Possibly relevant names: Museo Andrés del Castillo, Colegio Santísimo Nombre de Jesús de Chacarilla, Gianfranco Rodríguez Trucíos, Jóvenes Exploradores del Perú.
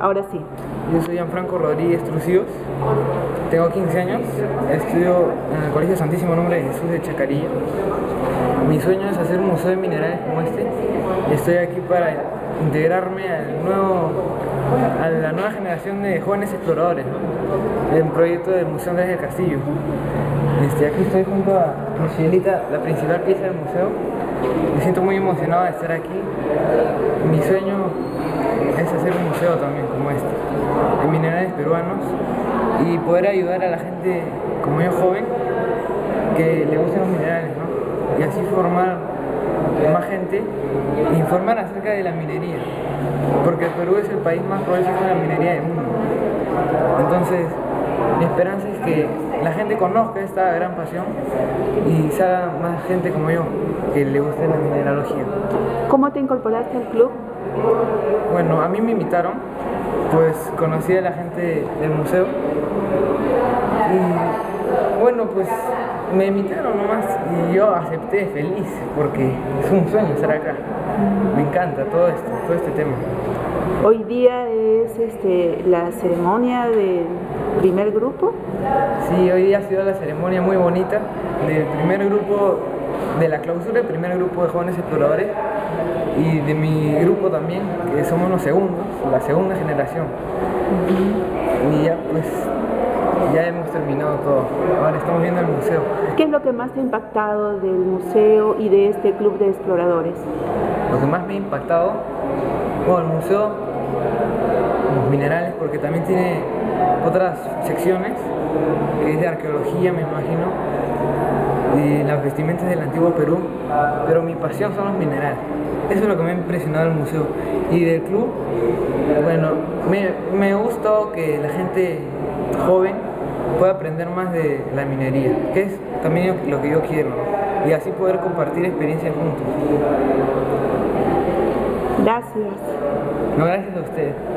Ahora sí. Yo soy Gianfranco Rodríguez Trucíos, tengo 15 años, estudio en el Colegio Santísimo Nombre de Jesús de Chacarilla. Mi sueño es hacer un museo de minerales como este y estoy aquí para integrarme a la nueva generación de jóvenes exploradores, ¿no? Del proyecto del Museo Andrés del Castillo. Aquí estoy junto a Michelita, la principal pieza del museo. Me siento muy emocionado de estar aquí. Mi sueño es hacer un museo también como este, de minerales peruanos, y poder ayudar a la gente como yo, joven, que le gustan los minerales, ¿no? Y así formar más gente e informar acerca de la minería, porque el Perú es el país más prolífico de la minería del mundo. Entonces, mi esperanza es que la gente conozca esta gran pasión y salga más gente como yo, que le guste la mineralogía. ¿Cómo te incorporaste al club? Bueno, a mí me invitaron, pues conocí a la gente del museo y bueno, pues me invitaron nomás y yo acepté feliz, porque es un sueño estar acá. Me encanta todo este tema. Hoy día es la ceremonia del primer grupo. Sí, hoy día ha sido la ceremonia muy bonita del primer grupo de la clausura, el primer grupo de jóvenes exploradores, y de mi grupo también, que somos los segundos, la segunda generación. Y ya pues, ya hemos terminado todo, ahora estamos viendo el museo. ¿Qué es lo que más te ha impactado del museo y de este club de exploradores? Lo que más me ha impactado, bueno, el museo, los minerales, porque también tiene otras secciones, que es de arqueología, me imagino, y las vestimentas del antiguo Perú, pero mi pasión son los minerales. Eso es lo que me ha impresionado del museo. Y del club, bueno, me ha gustado que la gente joven pueda aprender más de la minería, que es también lo que yo quiero, y así poder compartir experiencias juntos. Gracias. No, gracias a usted.